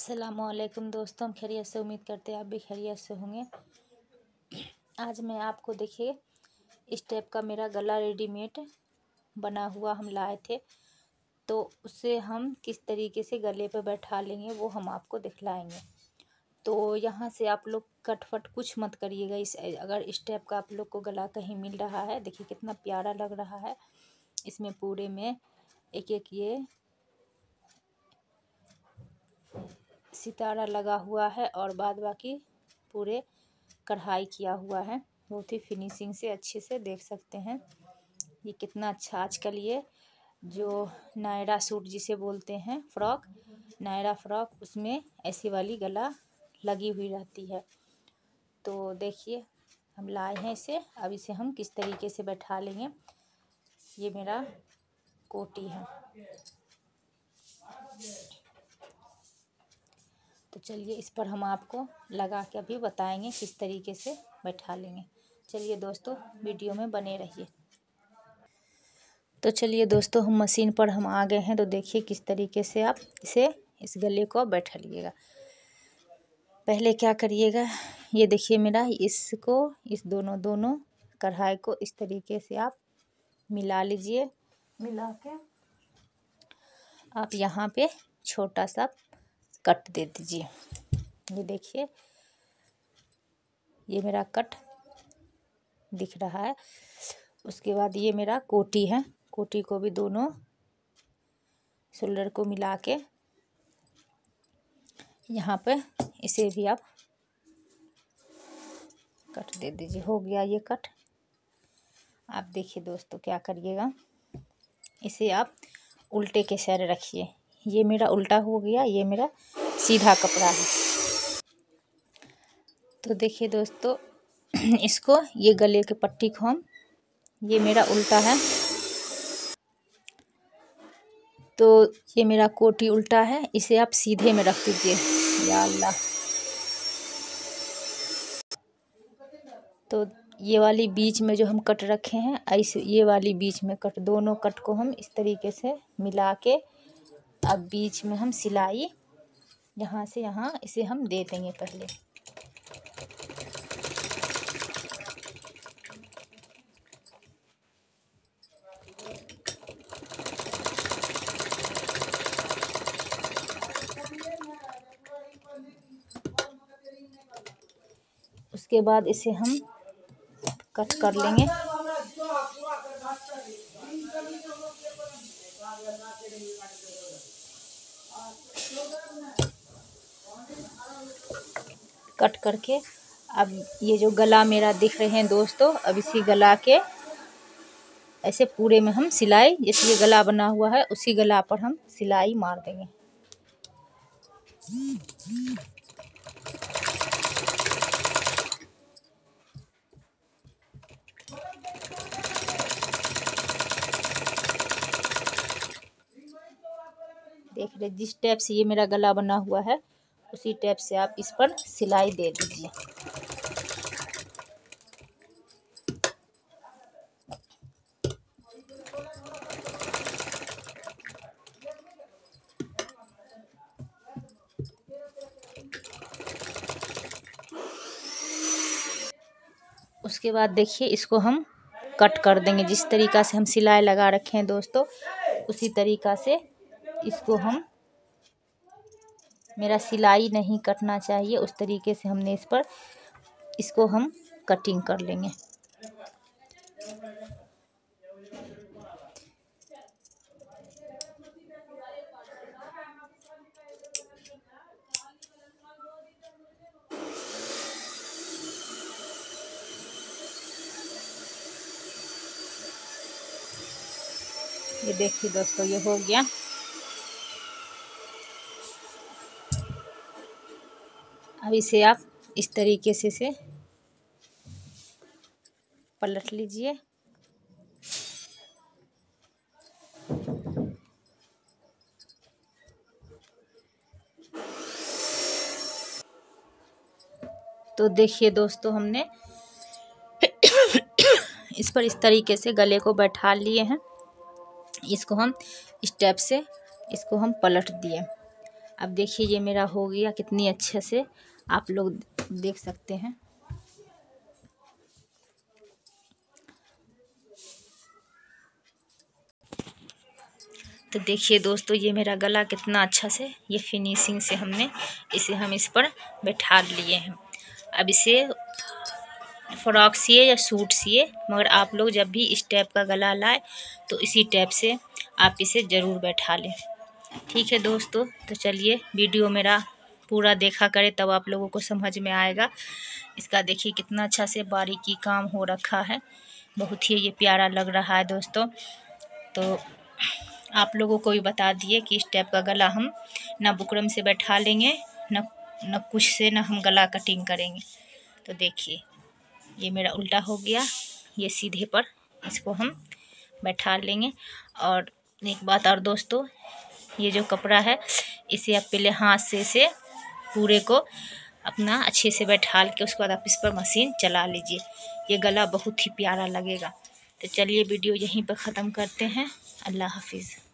अस्सलामुअलैकुम दोस्तों, खैरियत से। उम्मीद करते हैं आप भी खैरियत से होंगे। आज मैं आपको देखिए इस टाइप का मेरा गला रेडीमेड बना हुआ हम लाए थे, तो उसे हम किस तरीके से गले पर बैठा लेंगे वो हम आपको दिखलाएंगे। तो यहाँ से आप लोग कटफट कुछ मत करिएगा। अगर इस टाइप का आप लोग को गला कहीं मिल रहा है, देखिए कितना प्यारा लग रहा है। इसमें पूरे में एक एक ये सितारा लगा हुआ है और बाद बाकी पूरे कढ़ाई किया हुआ है। बहुत ही फिनिशिंग से अच्छे से देख सकते हैं ये कितना अच्छा। आजकल ये जो नायरा सूट जिसे बोलते हैं फ्रॉक, नायरा फ्रॉक, उसमें ऐसी वाली गला लगी हुई रहती है। तो देखिए हम लाए हैं इसे। अब इसे हम किस तरीके से बैठा लेंगे। ये मेरा कोटी है, तो चलिए इस पर हम आपको लगा के अभी बताएंगे किस तरीके से बैठा लेंगे। चलिए दोस्तों वीडियो में बने रहिए। तो चलिए दोस्तों हम मशीन पर हम आ गए हैं। तो देखिए किस तरीके से आप इसे इस गले को बैठा लीजिएगा। पहले क्या करिएगा, ये देखिए मेरा इसको इस दोनों कढ़ाई को इस तरीके से आप मिला लीजिए। मिला के आप यहाँ पे छोटा सा कट दे दीजिए। ये देखिए ये मेरा कट दिख रहा है। उसके बाद ये मेरा कोटी है, कोटी को भी दोनों शोल्डर को मिला के यहाँ पे इसे भी आप कट दे दीजिए। हो गया ये कट। आप देखिए दोस्तों क्या करिएगा, इसे आप उल्टे के साइड रखिए। ये मेरा उल्टा हो गया, ये मेरा सीधा कपड़ा है। तो देखिए दोस्तों इसको ये गले के पट्टी को हम, ये मेरा उल्टा है तो ये मेरा कोटी उल्टा है, इसे आप सीधे में रख दीजिए। या अल्लाह। तो ये वाली बीच में जो हम कट रखे हैं, ऐसे ये वाली बीच में कट, दोनों कट को हम इस तरीके से मिला के अब बीच में हम सिलाई यहाँ से यहाँ इसे हम दे देंगे। पहले उसके बाद इसे हम कट कर लेंगे। कट करके अब ये जो गला मेरा दिख रहे हैं दोस्तों, अब इसी गला के ऐसे पूरे में हम सिलाई, जैसे ये गला बना हुआ है उसी गला पर हम सिलाई मार देंगे। देख रहे जिस टाइप से ये मेरा गला बना हुआ है उसी टाइप से आप इस पर सिलाई दे दीजिए। उसके बाद देखिए इसको हम कट कर देंगे। जिस तरीका से हम सिलाई लगा रखे हैं दोस्तों उसी तरीका से इसको हम, मेरा सिलाई नहीं कटना चाहिए, उस तरीके से हमने इस पर इसको हम कटिंग कर लेंगे। ये देखिए दोस्तों ये हो गया। अब इसे आप इस तरीके से पलट लीजिए। तो देखिए दोस्तों हमने इस पर इस तरीके से गले को बैठा लिए हैं। इसको हम इस स्टेप से इसको हम पलट दिए। अब देखिए ये मेरा हो गया, कितनी अच्छे से आप लोग देख सकते हैं। तो देखिए दोस्तों ये मेरा गला कितना अच्छा से ये फिनिशिंग से हमने इसे हम इस पर बैठा लिए हैं। अब इसे फ्रॉक सिए या सूट सिए, मगर आप लोग जब भी इस टाइप का गला लाए तो इसी टाइप से आप इसे ज़रूर बैठा लें। ठीक है दोस्तों, तो चलिए वीडियो मेरा पूरा देखा करें तब आप लोगों को समझ में आएगा। इसका देखिए कितना अच्छा से बारीकी काम हो रखा है, बहुत ही ये प्यारा लग रहा है दोस्तों। तो आप लोगों को भी बता दिए कि इस टाइप का गला हम ना बुकरम से बैठा लेंगे ना कुछ से, ना हम गला कटिंग करेंगे। तो देखिए ये मेरा उल्टा हो गया, ये सीधे पर इसको हम बैठा लेंगे। और एक बात और दोस्तों, ये जो कपड़ा है इसे आप पहले हाथ से इसे पूरे को अपना अच्छे से बैठा के उसके बाद आप इस पर मशीन चला लीजिए, ये गला बहुत ही प्यारा लगेगा। तो चलिए वीडियो यहीं पर ख़त्म करते हैं। अल्लाह हाफिज़।